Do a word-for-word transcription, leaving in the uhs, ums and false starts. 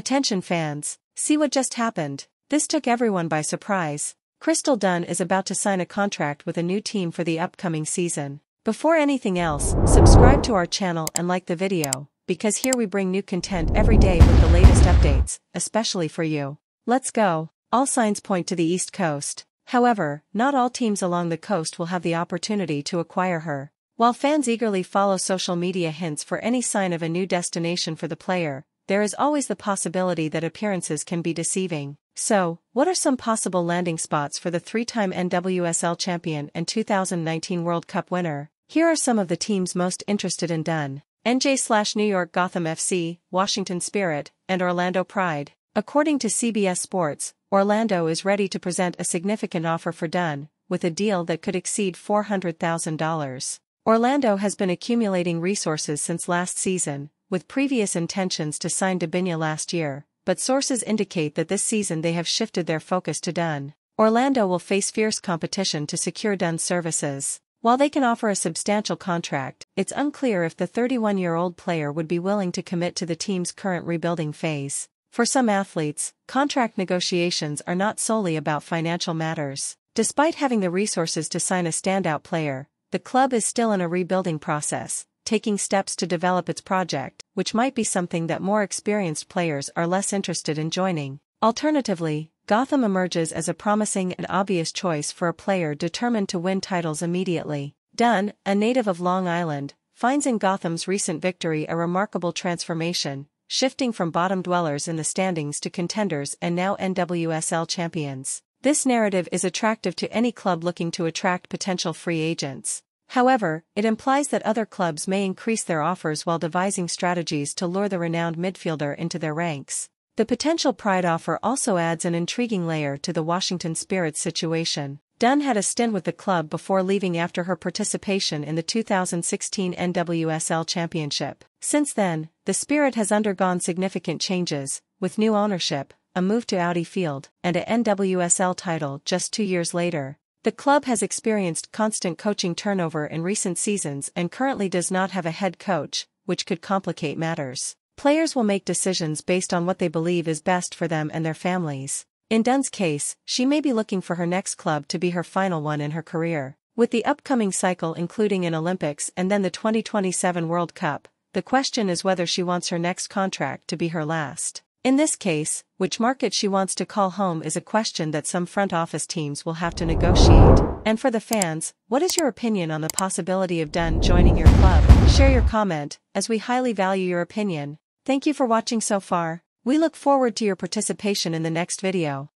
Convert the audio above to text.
Attention fans, see what just happened. This took everyone by surprise. Crystal Dunn is about to sign a contract with a new team for the upcoming season. Before anything else, subscribe to our channel and like the video, because here we bring new content every day with the latest updates, especially for you. Let's go. All signs point to the East Coast. However, not all teams along the coast will have the opportunity to acquire her. While fans eagerly follow social media hints for any sign of a new destination for the player, there is always the possibility that appearances can be deceiving. So, what are some possible landing spots for the three-time N W S L champion and two thousand nineteen World Cup winner? Here are some of the teams most interested in Dunn. N J Slash New York Gotham F C, Washington Spirit, and Orlando Pride. According to C B S Sports, Orlando is ready to present a significant offer for Dunn, with a deal that could exceed four hundred thousand dollars. Orlando has been accumulating resources since last season, with previous intentions to sign Debinha last year, but sources indicate that this season they have shifted their focus to Dunn. Orlando will face fierce competition to secure Dunn's services. While they can offer a substantial contract, it's unclear if the thirty-one-year-old player would be willing to commit to the team's current rebuilding phase. For some athletes, contract negotiations are not solely about financial matters. Despite having the resources to sign a standout player, the club is still in a rebuilding process, taking steps to develop its project, which might be something that more experienced players are less interested in joining. Alternatively, Gotham emerges as a promising and obvious choice for a player determined to win titles immediately. Dunn, a native of Long Island, finds in Gotham's recent victory a remarkable transformation, shifting from bottom dwellers in the standings to contenders and now N W S L champions. This narrative is attractive to any club looking to attract potential free agents. However, it implies that other clubs may increase their offers while devising strategies to lure the renowned midfielder into their ranks. The potential Pride offer also adds an intriguing layer to the Washington Spirit situation. Dunn had a stint with the club before leaving after her participation in the two thousand sixteen N W S L Championship. Since then, the Spirit has undergone significant changes, with new ownership, a move to Audi Field, and a N W S L title just two years later. The club has experienced constant coaching turnover in recent seasons and currently does not have a head coach, which could complicate matters. Players will make decisions based on what they believe is best for them and their families. In Dunn's case, she may be looking for her next club to be her final one in her career. With the upcoming cycle including an Olympics and then the twenty twenty-seven World Cup, the question is whether she wants her next contract to be her last. In this case, which market she wants to call home is a question that some front office teams will have to negotiate. And for the fans, what is your opinion on the possibility of Dunn joining your club? Share your comment, as we highly value your opinion. Thank you for watching so far. We look forward to your participation in the next video.